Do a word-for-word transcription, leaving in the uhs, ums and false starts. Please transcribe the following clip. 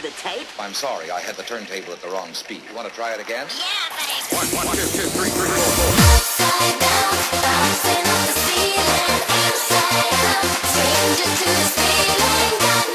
play the tape? I'm sorry, I had the turntable at the wrong speed. You want to try it again? Yeah, baby. One, one, two, two, three, three, four, four. Upside down, bouncing off the ceiling, inside out, stranger to this feeling.